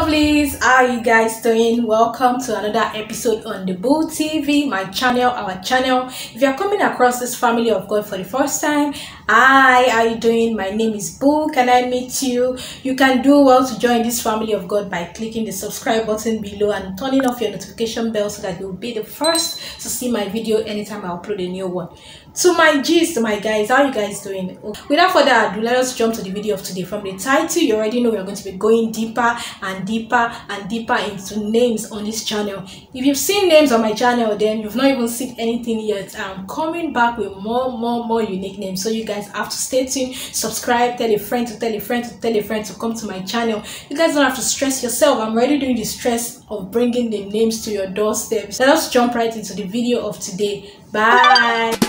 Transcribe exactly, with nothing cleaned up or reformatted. Lovelies, how are you guys doing? Welcome to another episode on The BOO T V, my channel, our channel. If you are coming across this family of God for the first time, hi, how are you doing? My name is Boo. Can I meet you? You can do well to join this family of God by clicking the subscribe button below and turning off your notification bell so that you'll be the first to see my video anytime I upload a new one. To my G's, to my guys, how are you guys doing? Without further ado, let us jump to the video of today. From the title, you already know we are going to be going deeper and deeper and deeper into names on this channel. If you've seen names on my channel, then you've not even seen anything yet. I'm coming back with more, more, more unique names. So you guys have to stay tuned, subscribe, tell a friend to tell a friend to tell a friend to come to my channel. You guys don't have to stress yourself. I'm already doing the stress of bringing the names to your doorsteps. Let us jump right into the video of today. Bye.